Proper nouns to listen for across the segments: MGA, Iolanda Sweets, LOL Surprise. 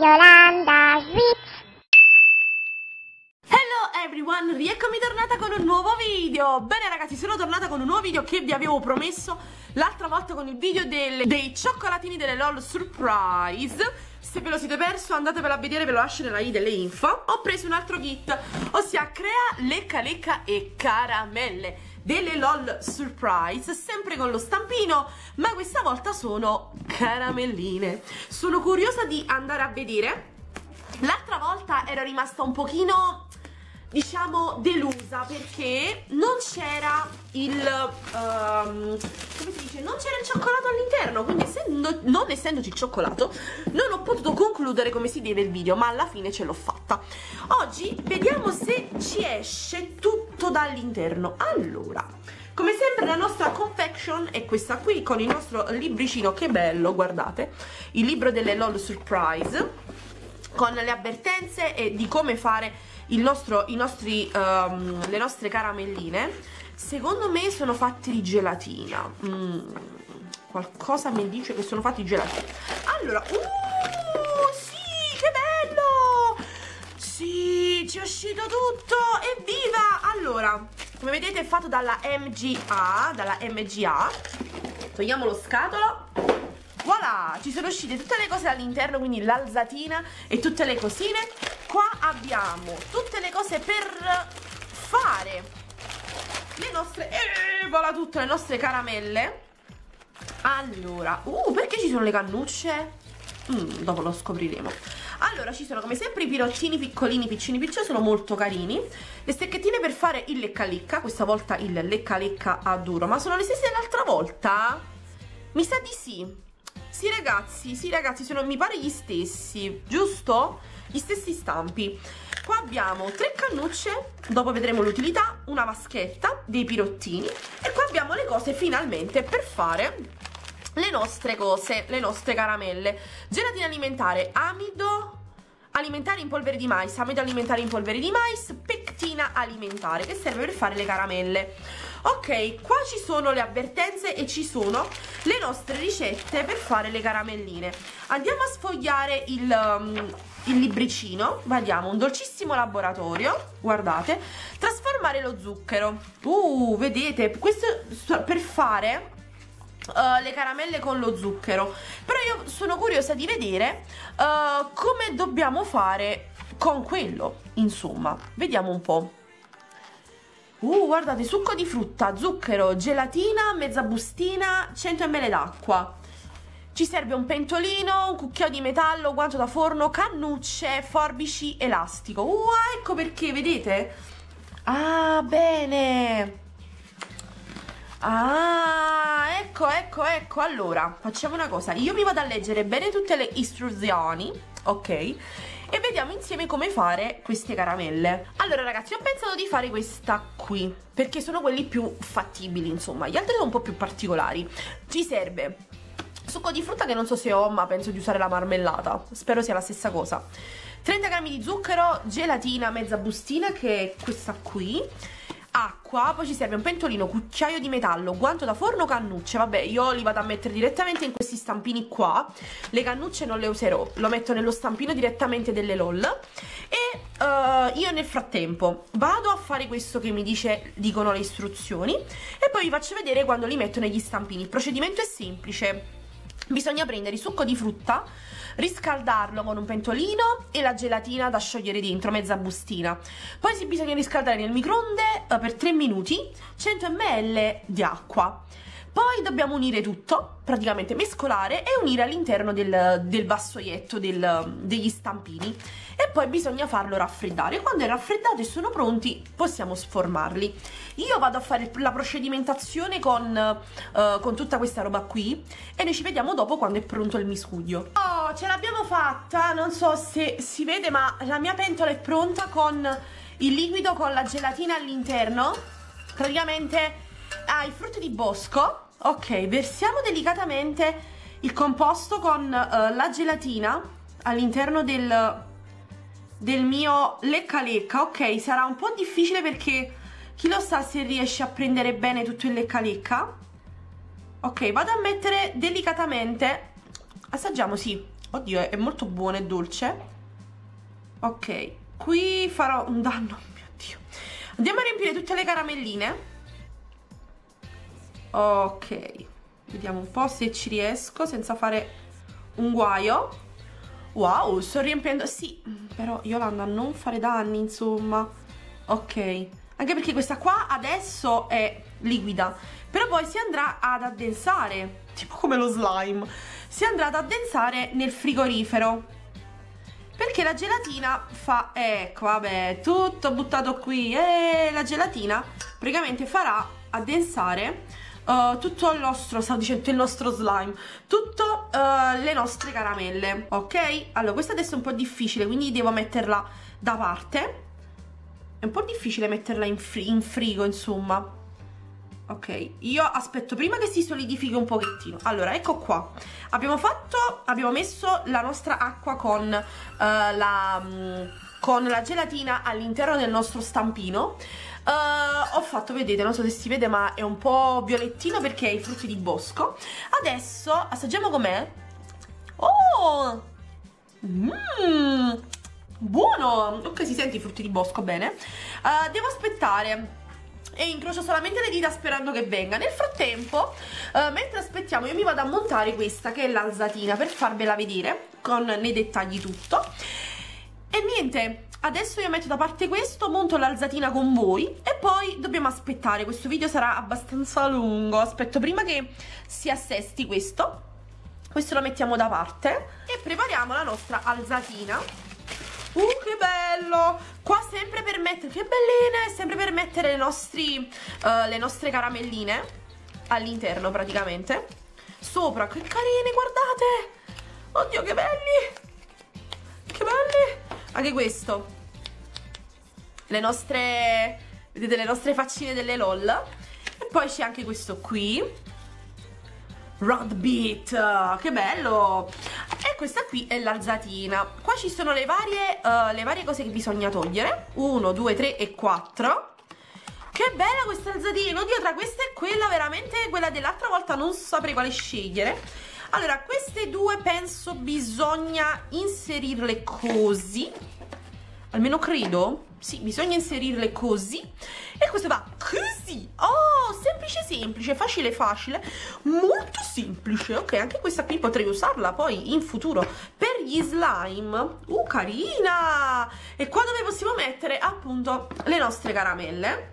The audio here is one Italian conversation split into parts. Iolanda Sweets. Hello everyone, rieccomi tornata con un nuovo video. Bene ragazzi, sono tornata con un nuovo video che vi avevo promesso l'altra volta con il video dei cioccolatini delle LOL Surprise. Se ve lo siete perso andatevelo a vedere, ve lo lascio nella i delle info. Ho preso un altro kit, ossia crea, lecca lecca e caramelle delle LOL Surprise, sempre con lo stampino, ma questa volta sono caramelline. Sono curiosa di andare a vedere. L'altra volta ero rimasta un pochino, diciamo, delusa perché non c'era il come si dice? Non c'era il cioccolato all'interno, quindi essendo, non essendoci il cioccolato non ho potuto concludere come si deve il video, ma alla fine ce l'ho fatta. Oggi vediamo se ci esce tutto dall'interno. Allora, come sempre la nostra confection è questa qui con il nostro libricino, che bello, guardate, il libro delle LOL Surprise con le avvertenze e di come fare le nostre caramelline. Secondo me sono fatte di gelatina, qualcosa mi dice che sono fatte di gelatina. Allora, sì, che bello, sì, ci è uscito tutto, evviva! Allora, come vedete è fatto dalla MGA, togliamo lo scatolo. Voilà, ci sono uscite tutte le cose dall'interno, quindi l'alzatina e tutte le cosine. Qua abbiamo tutte le cose per fare le nostre, voilà, tutte le nostre caramelle. Allora, perché ci sono le cannucce? Dopo lo scopriremo. Allora, ci sono come sempre i pirottini piccolini, piccini, piccini, sono molto carini. Le stecchettine per fare il lecca lecca, questa volta il lecca lecca a duro. Ma sono le stesse dell'altra volta? Mi sa di sì. Sì ragazzi, sono, mi pare, gli stessi, giusto? Gli stessi stampi. Qua abbiamo tre cannucce, dopo vedremo l'utilità, una vaschetta, dei pirottini. E qua abbiamo le cose finalmente per fare le nostre cose, le nostre caramelle. Gelatina alimentare, amido alimentare in polvere di mais, amido alimentare in polvere di mais, pectina alimentare, che serve per fare le caramelle. Ok, qua ci sono le avvertenze e ci sono le nostre ricette per fare le caramelline. Andiamo a sfogliare il libricino. Vediamo, un dolcissimo laboratorio, guardate, trasformare lo zucchero. Vedete, questo per fare le caramelle con lo zucchero. Però io sono curiosa di vedere come dobbiamo fare con quello. Insomma, vediamo un po'. Guardate, succo di frutta, zucchero, gelatina, mezza bustina, 100 ml d'acqua. Ci serve un pentolino, un cucchiaio di metallo, guanto da forno, cannucce, forbici, elastico. Ecco perché, vedete? Ah, bene. Ecco, allora facciamo una cosa, io mi vado a leggere bene tutte le istruzioni, ok? E vediamo insieme come fare queste caramelle. Allora ragazzi, ho pensato di fare questa qui perché sono quelli più fattibili, insomma, gli altri sono un po' più particolari. Ci serve succo di frutta, che non so se ho, ma penso di usare la marmellata, spero sia la stessa cosa, 30 g di zucchero, gelatina, mezza bustina, che è questa qui, acqua, poi ci serve un pentolino, cucchiaio di metallo, guanto da forno, cannucce. Vabbè, io li vado a mettere direttamente in questi stampini qua, le cannucce non le userò, lo metto nello stampino direttamente delle LOL. E io nel frattempo vado a fare questo che mi dicono le istruzioni e poi vi faccio vedere quando li metto negli stampini. Il procedimento è semplice. Bisogna prendere il succo di frutta, riscaldarlo con un pentolino e la gelatina da sciogliere dentro, mezza bustina. Poi bisogna riscaldare nel microonde per 3 minuti, 100 ml di acqua. Poi dobbiamo unire tutto, praticamente mescolare e unire all'interno del vassoietto degli stampini. E poi bisogna farlo raffreddare. Quando è raffreddato e sono pronti, possiamo sformarli. Io vado a fare la procedimentazione con tutta questa roba qui e noi ci vediamo dopo quando è pronto il miscuglio. Oh, ce l'abbiamo fatta, non so se si vede, ma la mia pentola è pronta con il liquido, con la gelatina all'interno. Praticamente i frutti di bosco. Ok, versiamo delicatamente il composto con la gelatina all'interno del mio lecca lecca. Ok, sarà un po' difficile perché chi lo sa se riesce a prendere bene tutto il lecca lecca. Ok, vado a mettere delicatamente, assaggiamo, sì, Oddio, è molto buona e dolce. Ok, qui farò un danno, mio Dio. Andiamo a riempire tutte le caramelline. Ok, vediamo un po' se ci riesco senza fare un guaio. Wow, sto riempiendo. Sì, però Iolanda, non fare danni, insomma. Ok, anche perché questa qua adesso è liquida, però poi si andrà ad addensare, tipo come lo slime. Si andrà ad addensare nel frigorifero, perché la gelatina fa... ecco, vabbè, tutto buttato qui. E la gelatina praticamente farà addensare tutto il nostro... stavo dicendo il nostro slime, tutto le nostre caramelle. Ok? Allora, questa adesso è un po' difficile, quindi devo metterla da parte. È un po' difficile metterla in frigo, insomma. Ok, io aspetto prima che si solidifichi un pochettino. Allora, ecco qua. Abbiamo messo la nostra acqua con la gelatina all'interno del nostro stampino. Ho fatto, vedete, non so se si vede, ma è un po' violettino perché è i frutti di bosco. Adesso assaggiamo com'è. Oh! Buono! Ok, si sente i frutti di bosco, bene. Devo aspettare e incrocio solamente le dita sperando che venga. Nel frattempo, mentre aspettiamo, io mi vado a montare questa che è l'alzatina, per farvela vedere con nei dettagli tutto. E niente, adesso io metto da parte questo, monto l'alzatina con voi e poi dobbiamo aspettare. Questo video sarà abbastanza lungo, aspetto prima che si assesti questo. Questo lo mettiamo da parte e prepariamo la nostra alzatina. Che bello! Qua sempre per mettere... che belline! Sempre per mettere le nostre caramelline all'interno, praticamente. Sopra, che carine, guardate! Oddio, che belli! Che belli! Anche questo. Le nostre... vedete, le nostre faccine delle LOL. E poi c'è anche questo qui. Rod Beat, che bello! E questa qui è l'alzatina. Qua ci sono le varie cose che bisogna togliere. 1, 2, 3 e 4. Che bella questa alzatina! Oddio, tra questa e quella, veramente quella dell'altra volta non saprei quale scegliere. Allora, queste due penso bisogna inserirle così. Almeno credo. Sì, bisogna inserirle così. E questo va così. Oh, semplice semplice, facile facile, molto semplice. Ok, anche questa qui potrei usarla poi in futuro per gli slime. Carina. E qua dove possiamo mettere appunto le nostre caramelle,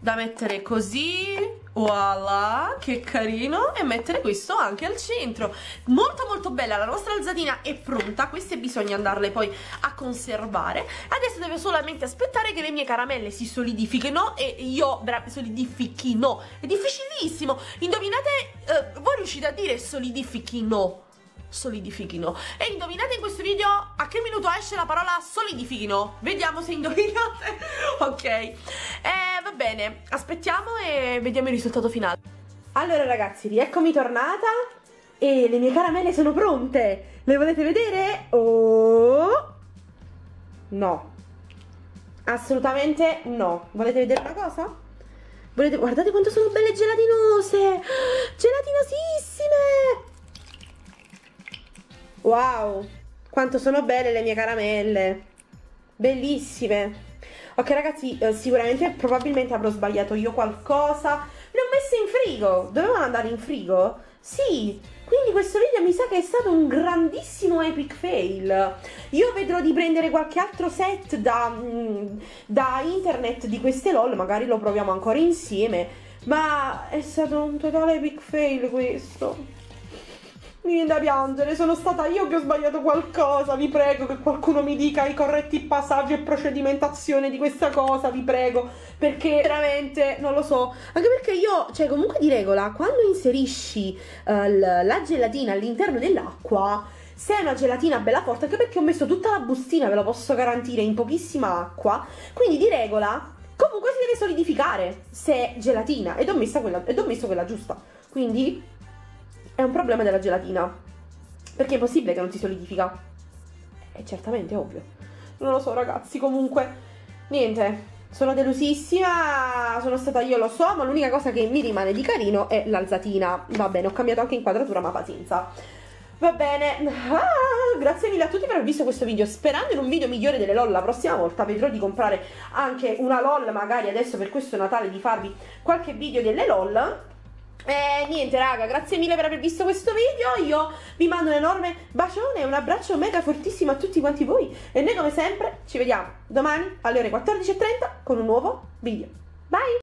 da mettere così. Voilà, che carino. E mettere questo anche al centro. Molto molto bella, la nostra alzatina è pronta. Queste bisogna andarle poi a conservare. Adesso devo solamente aspettare che le mie caramelle si solidifichino e io solidifichino. È difficilissimo. Indovinate, voi riuscite a dire solidifichino? Solidifichino. E indovinate in questo video a che minuto esce la parola solidifichino. Vediamo se indovinate. Ok, va bene, aspettiamo e vediamo il risultato finale. Allora ragazzi, rieccomi tornata e le mie caramelle sono pronte. Le volete vedere? Oh no, assolutamente no. Volete vedere una cosa? Guardate quanto sono belle, gelatinose, gelatinosissime. Wow, quanto sono belle le mie caramelle, bellissime. Ok ragazzi, sicuramente, probabilmente avrò sbagliato io qualcosa. Le ho messe in frigo, dovevano andare in frigo? Sì, quindi questo video mi sa che è stato un grandissimo epic fail. Io vedrò di prendere qualche altro set da internet di queste LOL, magari lo proviamo ancora insieme. Ma è stato un totale epic fail questo. Mi viene da piangere, sono stata io che ho sbagliato qualcosa, vi prego che qualcuno mi dica i corretti passaggi e procedimentazione di questa cosa, vi prego, perché veramente non lo so. Anche perché io, cioè, comunque di regola, quando inserisci la gelatina all'interno dell'acqua, se è una gelatina bella forte, anche perché ho messo tutta la bustina, ve lo posso garantire, in pochissima acqua, quindi di regola comunque si deve solidificare se è gelatina, ed ho messo quella giusta, quindi... è un problema della gelatina, perché è possibile che non si solidifica. È certamente ovvio. Non lo so ragazzi, comunque niente, sono delusissima, sono stata io, lo so, ma l'unica cosa che mi rimane di carino è l'alzatina. Va bene, ho cambiato anche inquadratura, ma pazienza. Va bene, grazie mille a tutti per aver visto questo video. Sperando in un video migliore delle LOL la prossima volta, vedrò di comprare anche una LOL, magari adesso per questo Natale, di farvi qualche video delle LOL. E niente raga, grazie mille per aver visto questo video. Io vi mando un enorme bacione e un abbraccio mega fortissimo a tutti quanti voi. E noi come sempre ci vediamo domani alle ore 14:30 con un nuovo video. Bye!